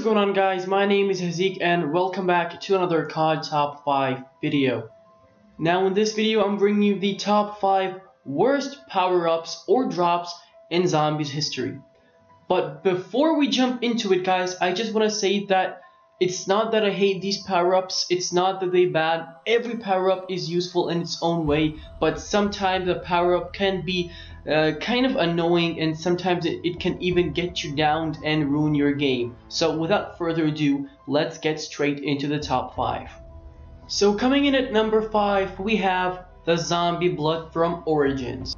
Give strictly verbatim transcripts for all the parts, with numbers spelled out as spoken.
is going on, guys? My name is Hazik and welcome back to another C O D top five video. Now in this video I'm bringing you the top five worst power-ups or drops in Zombies history. But before we jump into it, guys, I just want to say that it's not that I hate these power-ups, it's not that they're bad. Every power-up is useful in its own way, but sometimes a power-up can be uh, kind of annoying, and sometimes it, it can even get you downed and ruin your game. So without further ado, let's get straight into the top five. So coming in at number five, we have the Zombie Blood from Origins.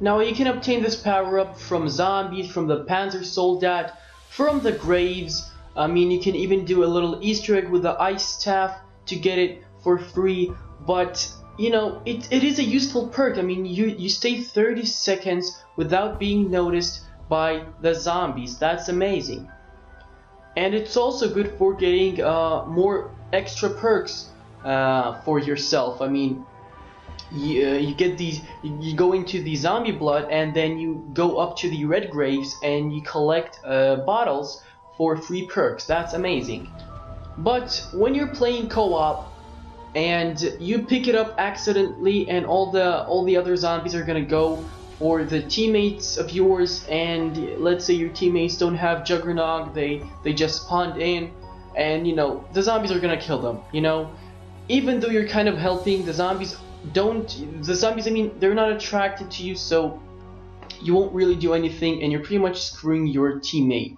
Now you can obtain this power-up from zombies, from the Panzer Soldat, from the graves. I mean, you can even do a little Easter egg with the ice staff to get it for free, but you know, it, it is a useful perk. I mean, you, you stay thirty seconds without being noticed by the zombies. That's amazing. And it's also good for getting uh, more extra perks uh, for yourself. I mean, you, uh, you get these, you go into the zombie blood and then you go up to the red graves and you collect uh, bottles for free perks. That's amazing. But when you're playing co-op and you pick it up accidentally and all the all the other zombies are gonna go for the teammates of yours, and let's say your teammates don't have Juggernaut, they they just spawned in, and you know the zombies are gonna kill them. You know, even though you're kind of helping, the zombies don't the zombies I mean they're not attracted to you, so you won't really do anything and you're pretty much screwing your teammate.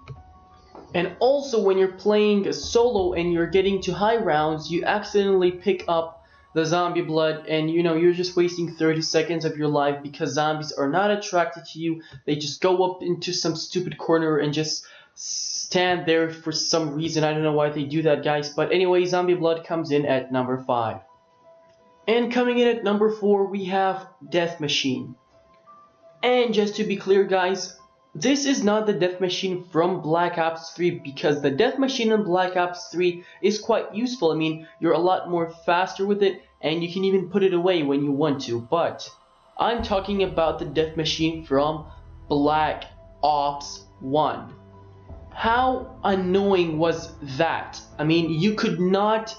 And also when you're playing solo and you're getting to high rounds, you accidentally pick up the zombie blood and you know you're just wasting thirty seconds of your life because zombies are not attracted to you. They just go up into some stupid corner and just stand there for some reason. I don't know why they do that, guys, but anyway, zombie blood comes in at number five. And coming in at number four, we have Death Machine. And just to be clear, guys, this is not the Death Machine from Black Ops three, because the Death Machine in Black Ops three is quite useful. I mean, you're a lot more faster with it and you can even put it away when you want to, but I'm talking about the Death Machine from Black Ops one. How annoying was that? I mean, you could not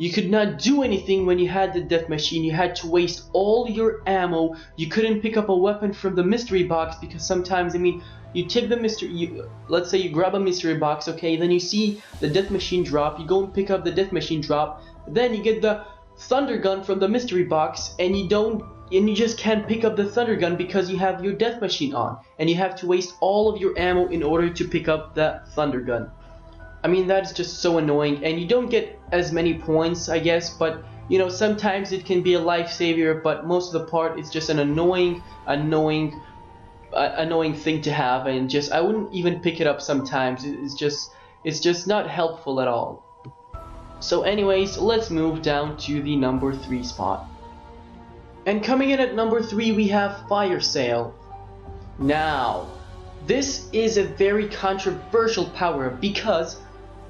You could not do anything when you had the Death Machine. You had to waste all your ammo. You couldn't pick up a weapon from the mystery box because sometimes, I mean, you take the mystery, you, let's say you grab a mystery box, okay, then you see the Death Machine drop, you go and pick up the Death Machine drop, then you get the Thunder Gun from the mystery box, and you don't, and you just can't pick up the Thunder Gun because you have your Death Machine on, and you have to waste all of your ammo in order to pick up the Thunder Gun. I mean, that's just so annoying, and you don't get as many points, I guess, but you know, sometimes it can be a lifesaver, but most of the part it's just an annoying annoying uh, annoying thing to have, and just I wouldn't even pick it up sometimes. It's just it's just not helpful at all. So anyways, let's move down to the number three spot. And coming in at number three, we have Fire Sale. Now this is a very controversial power-up because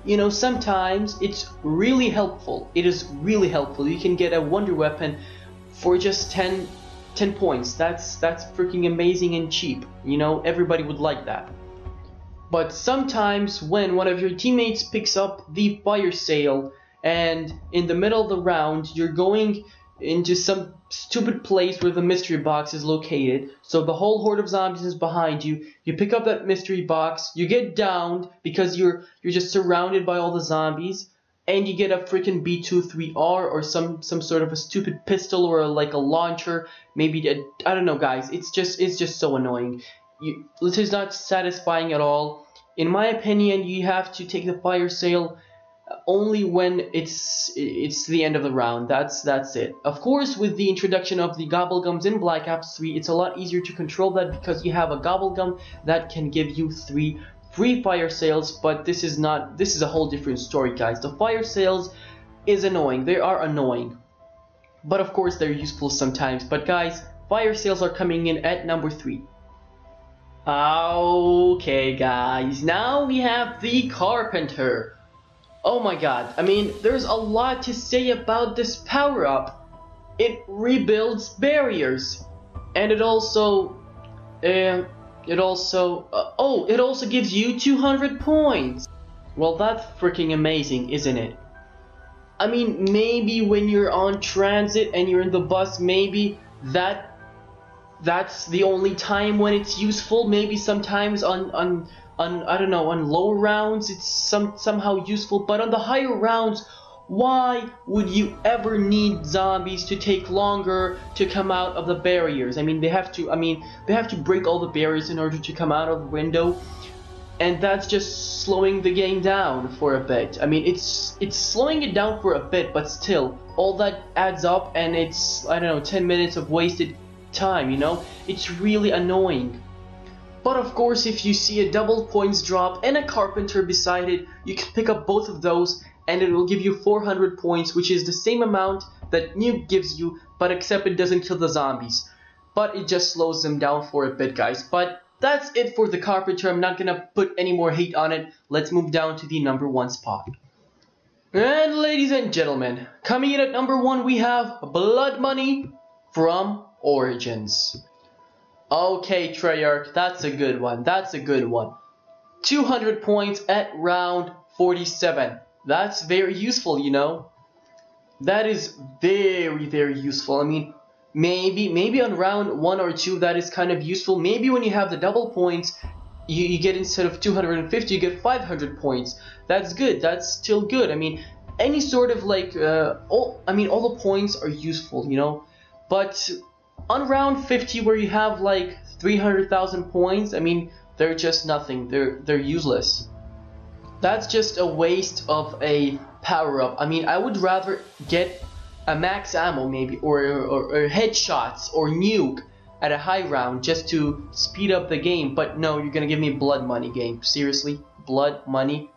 you know, sometimes it's really helpful. It is really helpful. You can get a wonder weapon for just ten points. That's that's freaking amazing and cheap. You know, everybody would like that. But sometimes when one of your teammates picks up the fire sale and in the middle of the round you're going into some stupid place where the mystery box is located, so the whole horde of zombies is behind you, you pick up that mystery box, you get downed because you're you're just surrounded by all the zombies, and you get a freaking B twenty-three R or some some sort of a stupid pistol or a, like a launcher, maybe a, I don't know, guys, it's just it's just so annoying. You, this is not satisfying at all. In my opinion, you have to take the fire sale only when it's it's the end of the round. That's that's it. Of course, with the introduction of the gobblegums in Black Ops three, it's a lot easier to control that because you have a gobblegum that can give you three free fire sales, but this is not this is a whole different story, guys. The fire sales is annoying. They are annoying, but of course they're useful sometimes. But guys, fire sales are coming in at number three. Okay, guys, now we have the Carpenter. Oh my god, I mean, there's a lot to say about this power-up. It rebuilds barriers, and it also, uh, it also, uh, oh, it also gives you two hundred points. Well, that's freaking amazing, isn't it? I mean, maybe when you're on transit and you're in the bus, maybe that that's the only time when it's useful. Maybe sometimes on on on I don't know, on lower rounds it's some somehow useful, but on the higher rounds, why would you ever need zombies to take longer to come out of the barriers? I mean, they have to I mean, they have to break all the barriers in order to come out of the window. And that's just slowing the game down for a bit. I mean, it's it's slowing it down for a bit, but still, all that adds up, and it's, I don't know, ten minutes of wasted time, you know? It's really annoying. But of course, if you see a double points drop and a carpenter beside it, you can pick up both of those, and it will give you four hundred points, which is the same amount that nuke gives you, but except it doesn't kill the zombies. But it just slows them down for a bit, guys. But that's it for the carpenter. I'm not gonna put any more hate on it. Let's move down to the number one spot. And ladies and gentlemen, coming in at number one, we have Blood Money from Origins. Okay, Treyarch, that's a good one. That's a good one. two hundred points at round forty-seven. That's very useful, you know. That is very, very useful. I mean, Maybe, maybe on round one or two that is kind of useful. Maybe when you have the double points, you, you get, instead of two hundred fifty, you get five hundred points. That's good. That's still good. I mean, any sort of like, uh, all, I mean, all the points are useful, you know. But on round fifty, where you have like three hundred thousand points, I mean, they're just nothing. They're they're useless. That's just a waste of a power up. I mean, I would rather get a max ammo maybe, or, or, or headshots, or nuke at a high round just to speed up the game. But no, you're gonna give me Blood Money game. Seriously, Blood Money.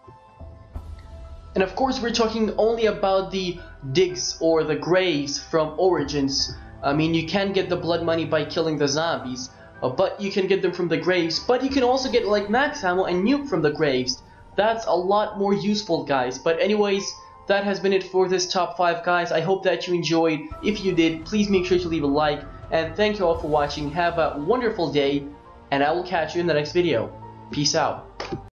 And of course, we're talking only about the digs or the graves from Origins. I mean, you can get the Blood Money by killing the zombies, uh, but you can get them from the graves. But you can also get like max ammo and nuke from the graves. That's a lot more useful, guys. But anyways, that has been it for this top five, guys. I hope that you enjoyed. If you did, please make sure to leave a like. And thank you all for watching. Have a wonderful day, and I will catch you in the next video. Peace out.